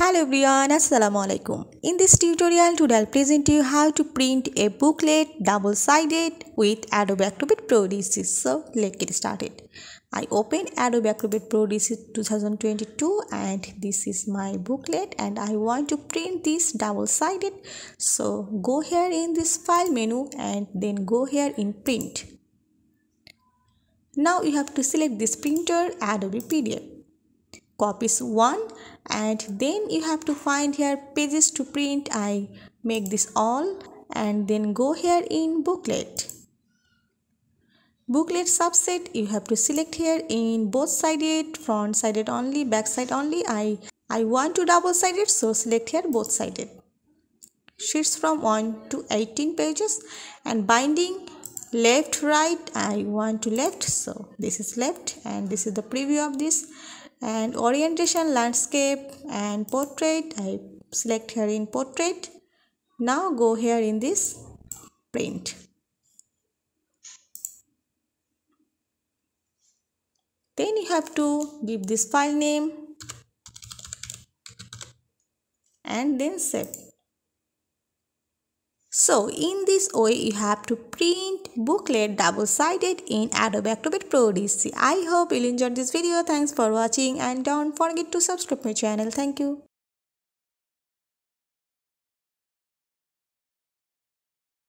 Hello everyone, Assalamualaikum. In this tutorial, today I'll present you how to print a booklet double-sided with Adobe Acrobat Pro DC. So let's get started. I open Adobe Acrobat Pro DC 2022 and this is my booklet and I want to print this double-sided. So go here in this file menu and then go here in print. Now you have to select this printer Adobe PDF. Copies 1 and then you have to find here pages to print. I make this all and then go here in booklet subset. You have to select here in both sided, front sided only, back side only. I want to double sided, so select here both sided. Sheets from 1 to 18 pages and binding left right. I want to left, so this is left and this is the preview of this. And orientation, landscape and portrait. I select here in portrait. Now go here in this print. Then you have to give this file name and then save. So in this way you have to print booklet double-sided in Adobe Acrobat Pro DC. I hope you'll enjoy this video. Thanks for watching and don't forget to subscribe my channel. Thank you.